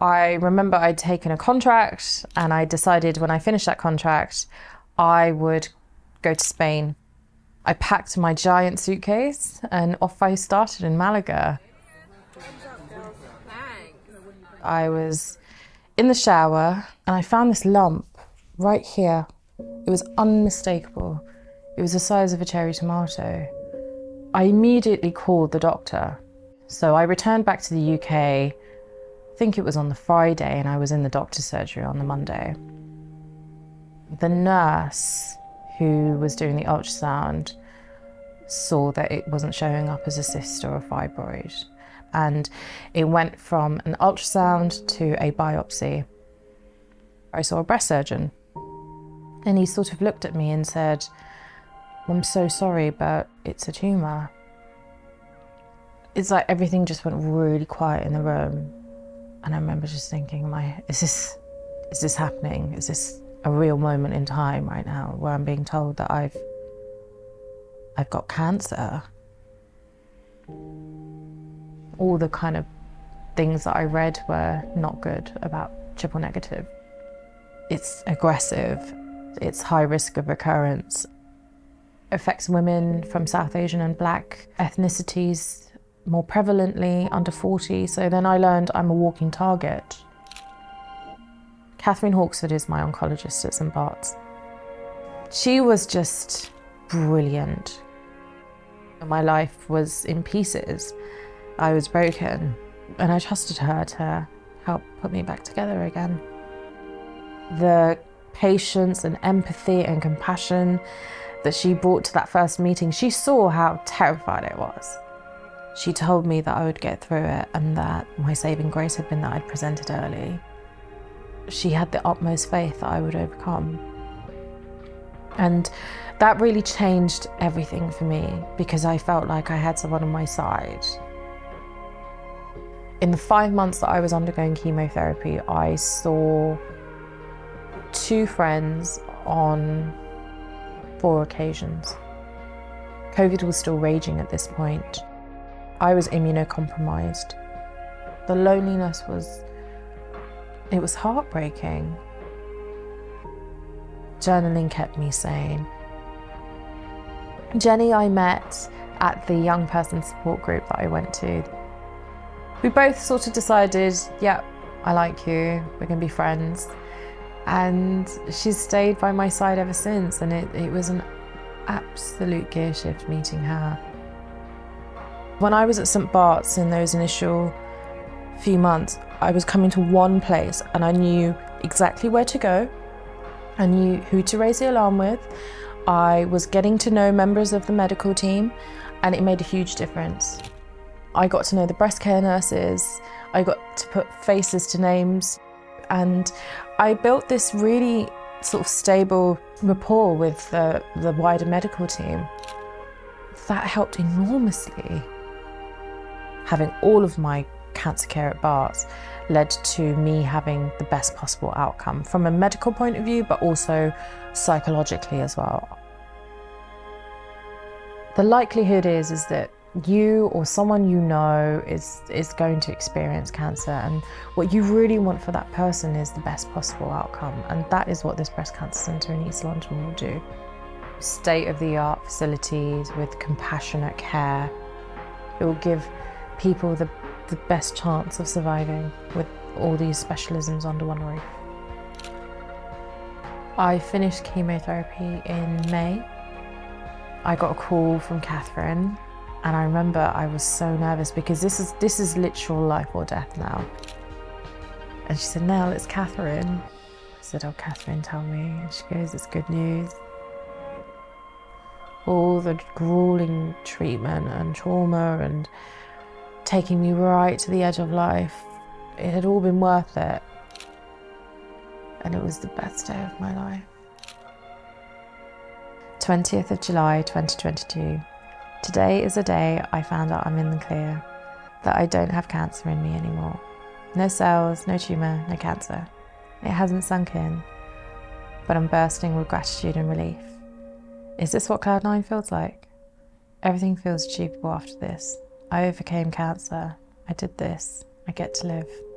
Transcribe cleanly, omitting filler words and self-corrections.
I remember I'd taken a contract and I decided when I finished that contract, I would go to Spain. I packed my giant suitcase and off I started in Malaga. I was in the shower and I found this lump right here. It was unmistakable. It was the size of a cherry tomato. I immediately called the doctor. So I returned back to the UK, I think it was on the Friday, and I was in the doctor's surgery on the Monday. The nurse who was doing the ultrasound saw that it wasn't showing up as a cyst or a fibroid. And it went from an ultrasound to a biopsy. I saw a breast surgeon and he sort of looked at me and said, "I'm so sorry, but it's a tumour." It's like everything just went really quiet in the room. And I remember just thinking, is this happening? Is this a real moment in time right now where I'm being told that I've got cancer? All the kind of things that I read were not good about triple negative. It's aggressive, it's high risk of recurrence, affects women from South Asian and Black ethnicities more prevalently, under 40, so then I learned I'm a walking target. Catherine Hawksford is my oncologist at St Bart's. She was just brilliant. My life was in pieces. I was broken, and I trusted her to help put me back together again. The patience and empathy and compassion that she brought to that first meeting, she saw how terrified I was. She told me that I would get through it and that my saving grace had been that I'd presented early. She had the utmost faith that I would overcome. And that really changed everything for me because I felt like I had someone on my side. In the 5 months that I was undergoing chemotherapy, I saw two friends on 4 occasions. COVID was still raging at this point. I was immunocompromised. The loneliness was heartbreaking. Journaling kept me sane. Jenny I met at the young person support group that I went to. We both sort of decided, yeah, I like you, we're going to be friends. And she's stayed by my side ever since, and it was an absolute gear shift meeting her. When I was at St Bart's in those initial few months, I was coming to one place and I knew exactly where to go. I knew who to raise the alarm with. I was getting to know members of the medical team, and it made a huge difference. I got to know the breast care nurses, I got to put faces to names, and I built this really sort of stable rapport with the wider medical team. That helped enormously. Having all of my cancer care at Bart's led to me having the best possible outcome from a medical point of view, but also psychologically as well. The likelihood is that you or someone you know is going to experience cancer, and what you really want for that person is the best possible outcome, and that is what this breast cancer centre in East London will do. State-of-the-art facilities with compassionate care. It will give people the best chance of surviving with all these specialisms under one roof. I finished chemotherapy in May. I got a call from Catherine. And I remember I was so nervous because this is literal life or death now. And she said, "Nell, it's Catherine." I said, "Oh, Catherine, tell me." And she goes, "It's good news." All the grueling treatment and trauma and taking me right to the edge of life, it had all been worth it. And it was the best day of my life. 20th of July, 2022. Today is the day I found out I'm in the clear, that I don't have cancer in me anymore. No cells, no tumour, no cancer. It hasn't sunk in, but I'm bursting with gratitude and relief. Is this what Cloud 9 feels like? Everything feels achievable after this. I overcame cancer. I did this. I get to live.